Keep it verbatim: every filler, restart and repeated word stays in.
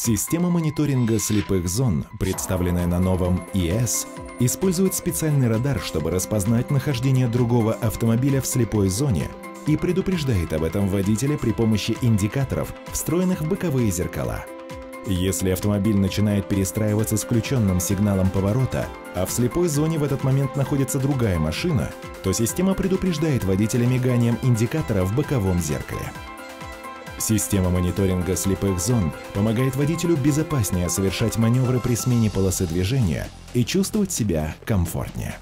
Система мониторинга слепых зон, представленная на новом и эс, использует специальный радар, чтобы распознать нахождение другого автомобиля в слепой зоне и предупреждает об этом водителя при помощи индикаторов, встроенных в боковые зеркала. Если автомобиль начинает перестраиваться с включенным сигналом поворота, а в слепой зоне в этот момент находится другая машина, то система предупреждает водителя миганием индикатора в боковом зеркале. Система мониторинга слепых зон помогает водителю безопаснее совершать маневры при смене полосы движения и чувствовать себя комфортнее.